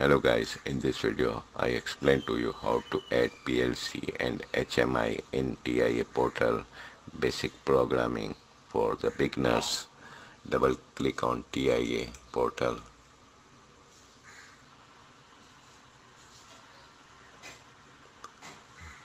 Hello guys, in this video I explain to you how to add PLC and HMI in TIA Portal basic programming for the beginners. Double click on TIA Portal.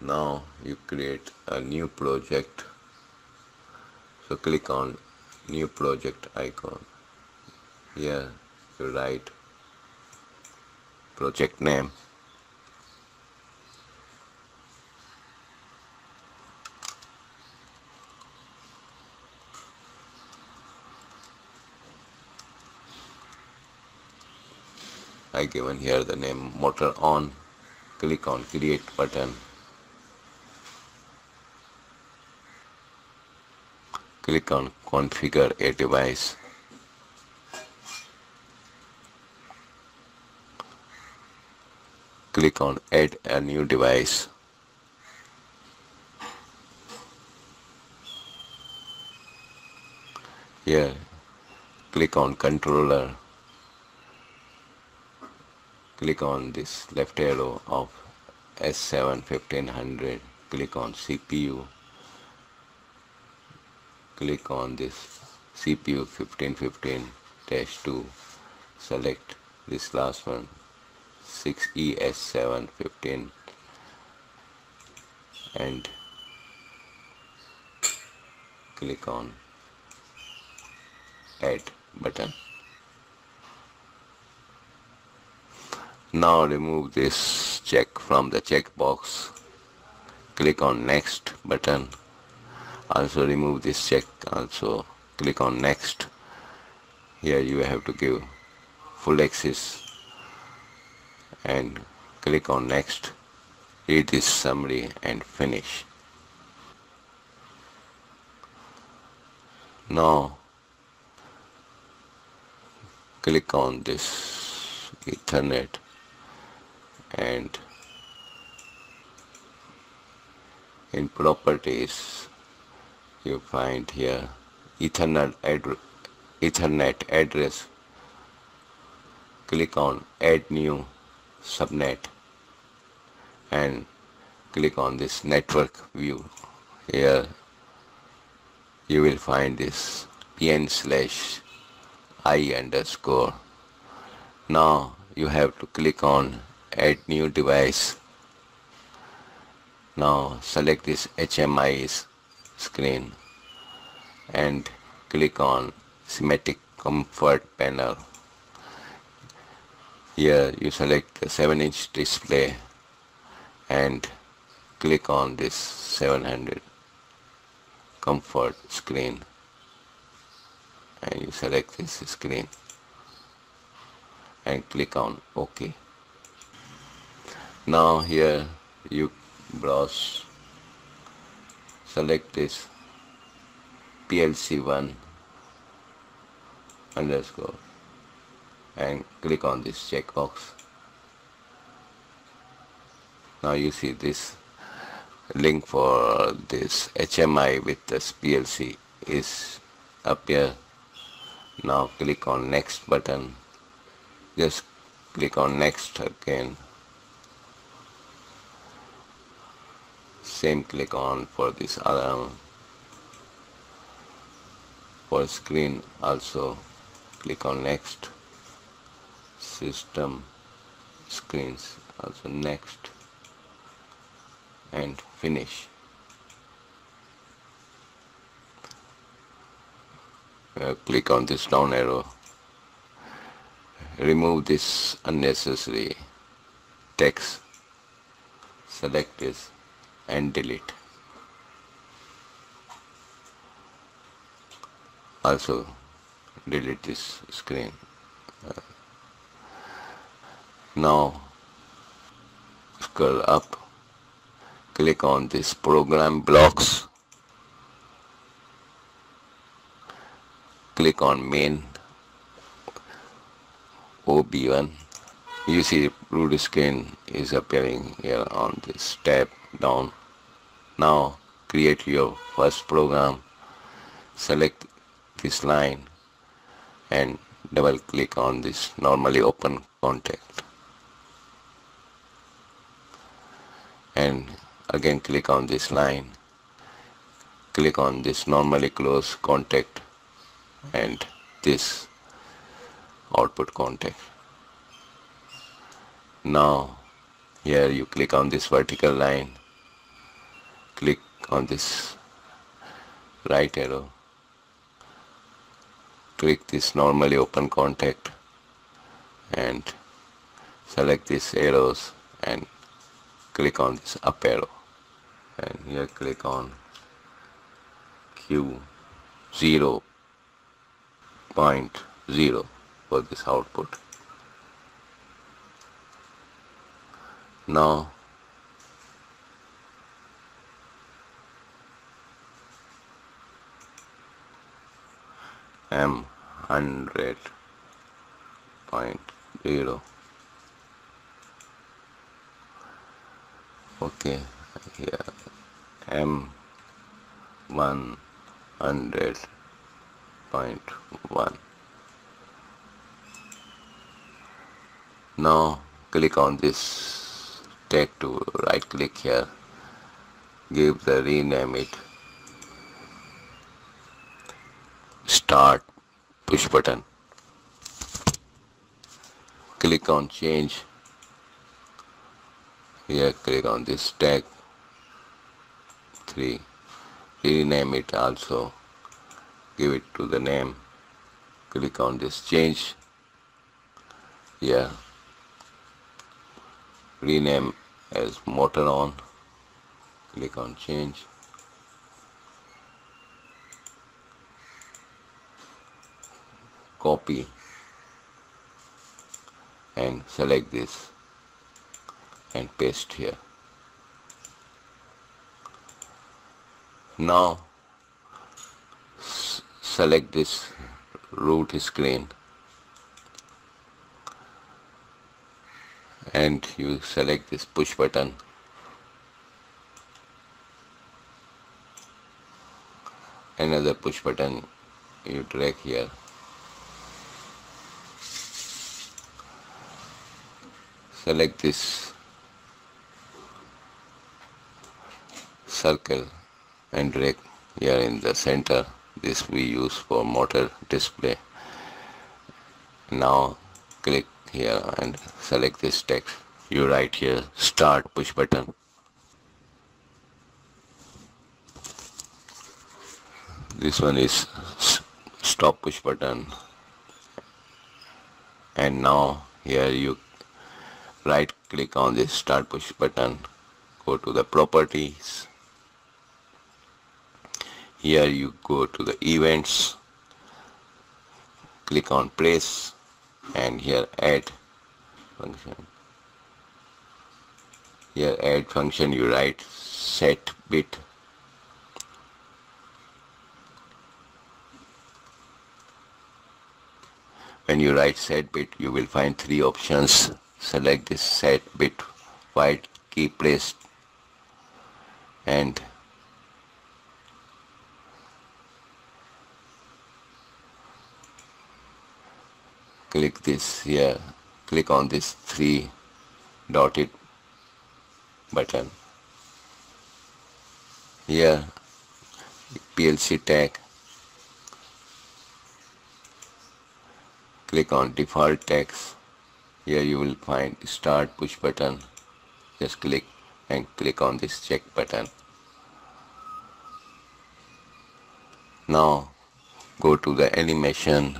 Now you create a new project. So click on new project icon. Here you write project name, I given here the name motor on. Click on create button. Click on configure a device. Click on add a new device. Here click on controller. Click on this left arrow of S7 1500. Click on CPU. Click on this CPU 1515-2. Select this last one, 6ES7 15, and click on add button. Now remove this check from the checkbox. Click on next button. Also remove this check. Also click on next. Here you have to give full access. And click on next, read this summary and finish. Now click on this Ethernet and in properties you find here Ethernet address. Click on add new subnet and click on this network view. Here you will find this PN/I_. Now you have to click on add new device. Now select this HMI screen and click on Simatic comfort panel. Here you select the 7-inch display and click on this 700 comfort screen and you select this screen and click on OK. Now here you browse, select this PLC1_ and click on this checkbox. Now you see this link for this HMI with this PLC is up here. Now click on next button. Just click on next again. Same click on for this alarm. For screen also click on next. System screens also next and finish. Click on this down arrow. Remove this unnecessary text. Select this and delete. Also delete this screen. Now scroll up, click on this program blocks, click on main OB1. You see root screen is appearing here on this tab down. Now create your first program, select this line and double click on this normally open contact. and again click on this line, click on this normally close contact and this output contact. Now here you click on this vertical line, click on this right arrow, click this normally open contact and select these arrows and click on this up arrow, and here click on Q0.0 for this output. Now M100.0. Okay, here M100.1. Now click on this tag to right click here, give the rename it start push button, click on change. Here click on this tag 3, rename it also, give it to the name, click on this change. Here rename as motor on, click on change. Copy and select this and paste here. Now select this root screen and you select this push button . Another push button you drag here, select this circle and drag here in the center. This we use for motor display. Now click here and select this text. You write here start push button. This one is stop push button. And now here you right click on this start push button. Go to the properties. Here you go to the events, click on place and here add function. Here add function you write set bit. When you write set bit you will find three options. Select this set bit, white key pressed and click this here, click on this 3 dotted button. Here PLC tag, click on default tags. Here you will find start push button, just click and click on this check button. Now go to the animation.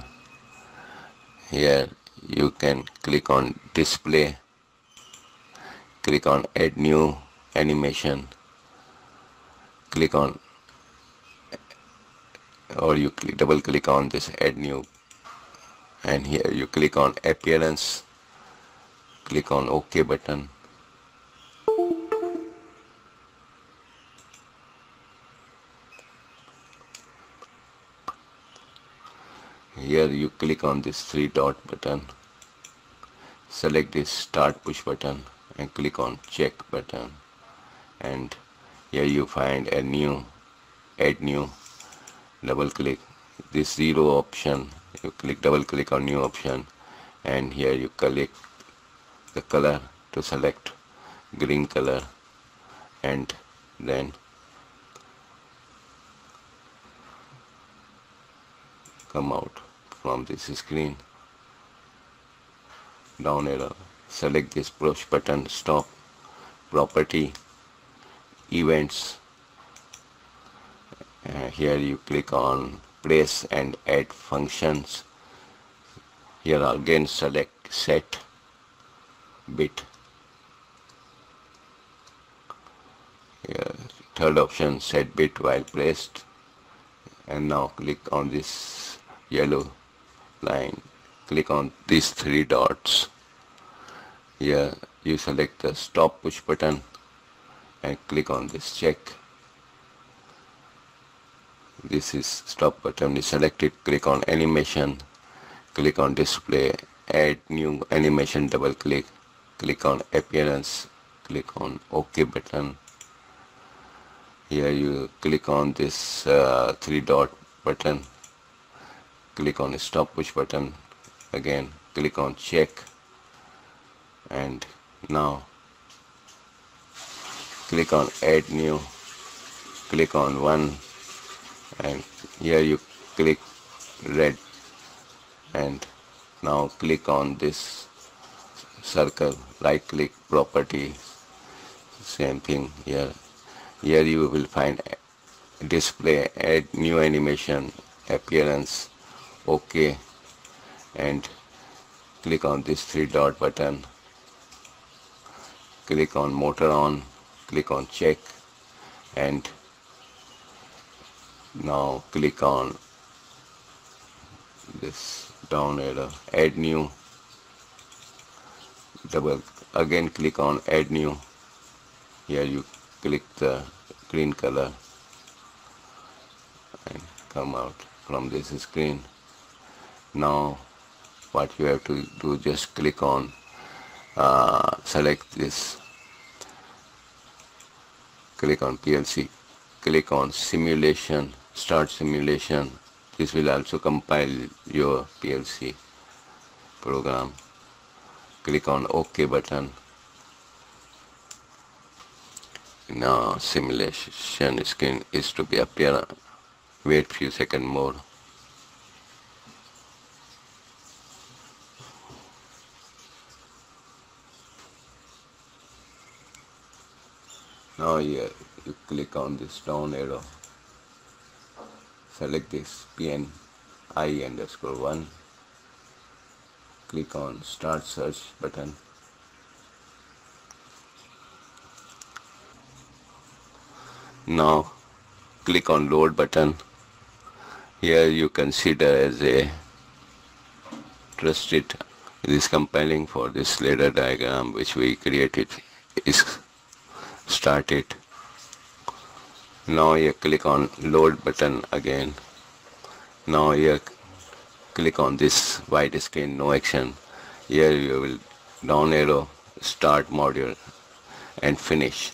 Here you can click on display, click on add new animation, click on or you double click on this add new and here you click on appearance, click on OK button. Here you click on this 3 dot button, select this start push button and click on check button, and here you find a new add new, double click this 0 option, you click double click on new option and here you click the color to select green color and then come out from this screen. Down arrow, select this push button, stop, property, events. Here you click on place and add functions. Here again select set bit. Here, third option, set bit while placed, and now click on this yellow line, click on these three dots. Here you select the stop push button and click on this check. This is stop button is selected. Click on animation, click on display, add new animation, double click, click on appearance, click on OK button. Here you click on this three dot button, click on stop push button, again click on check, and now click on add new, click on one, and here you click red, and now click on this circle, right click, property, same thing. Here you will find display, add new animation, appearance, OK, and click on this three dot button, click on motor on, click on check, and now click on this down arrow, add new, double, again click on add new. Here you click the green color and come out from this screen. Now what you have to do, just click on select this, click on PLC, click on simulation, start simulation. This will also compile your PLC program. Click on OK button. Now simulation screen is to be appear. Wait few seconds more. Now here you click on this down arrow, select this PN/I_1, click on start search button. Now click on load button. Here you consider as a trusted. This compiling for this ladder diagram which we created is started. Now here click on load button again. Now here click on this white screen, no action. Here you will down arrow, start module, and finish.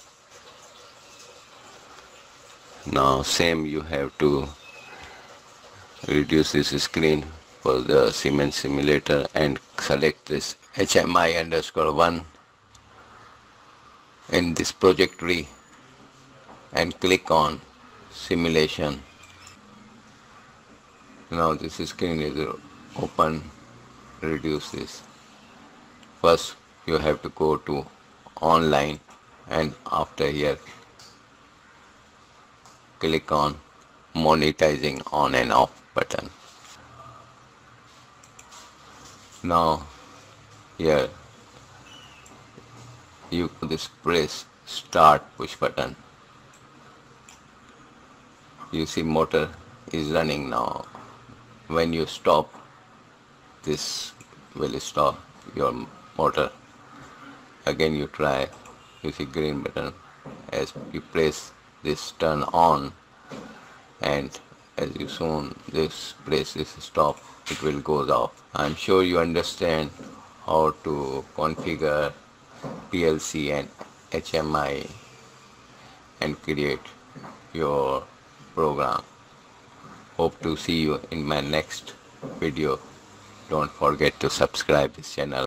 Now same you have to reduce this screen for the Siemens simulator and select this HMI_1 in this project tree and click on simulation. Now this screen is open. Reduce this. First you have to go to online, and after here click on monetizing on and off button. Now here you press start push button. You see motor is running now. When you stop, this will stop your motor. Again you try, you see green button. As you press this turn on, and as you soon this place is stop, it will goes off. I'm sure you understand how to configure PLC and HMI and create your program. Hope to see you in my next video. Don't forget to subscribe this channel.